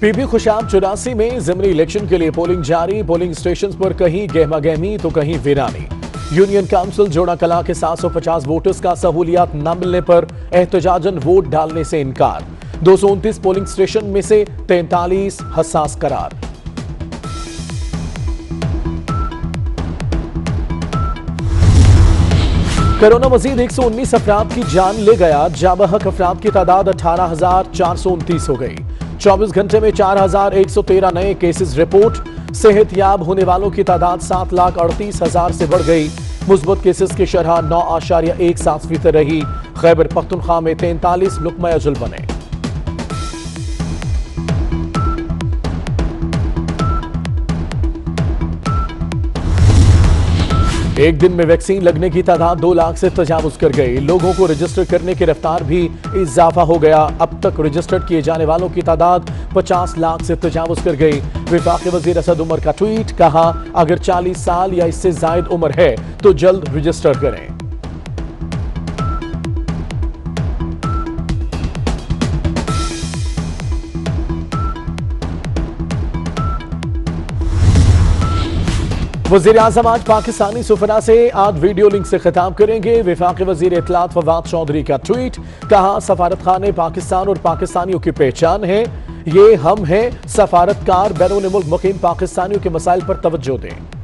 PP Khushab 84 में जिमनी election के लिए पोलिंग जारी। पोलिंग स्टेशंस पर कहीं गहमागहमी तो कहीं वीरानी। यूनियन काउंसिल जोड़ा कला के 750 वोटर्स का सहूलियत न मिलने पर एहतजाजन वोट डालने से इनकार। 229 पोलिंग स्टेशन में से 43 हसास करार। कोरोना मजीद 119 अफराद की जान ले गया। जाबहक अफराद की तादाद 18,429 हो गई। 24 घंटे में 4,113 नए केसेस रिपोर्ट। सेहतयाब होने वालों की तादाद 7,38,000 से बढ़ गई। मुस्बत केसेस की शरह 9.17 फीसद रही। खैबर पख्तूनख्वा में 43 लुकमा अजल बने। एक दिन में वैक्सीन लगने की तादाद 2 लाख से तजावुज कर गई। लोगों को रजिस्टर करने की रफ्तार भी इजाफा हो गया। अब तक रजिस्टर्ड किए जाने वालों की तादाद 50 लाख से तजावुज कर गई। विफाकी वजीर असद उमर का ट्वीट, कहा अगर 40 साल या इससे जायद उम्र है तो जल्द रजिस्टर करें। वज़ीर आज़म आज पाकिस्तानी सुफरा से आज वीडियो लिंक से खिताब करेंगे। वफाकी वज़ीर इत्तलात फवाद चौधरी का ट्वीट, कहा सफारतखाने पाकिस्तान और पाकिस्तानियों की पहचान है, ये हम हैं। सफारतकार बैरून मुल्क मुकीम पाकिस्तानियों के मसाइल पर तवज्जो दें।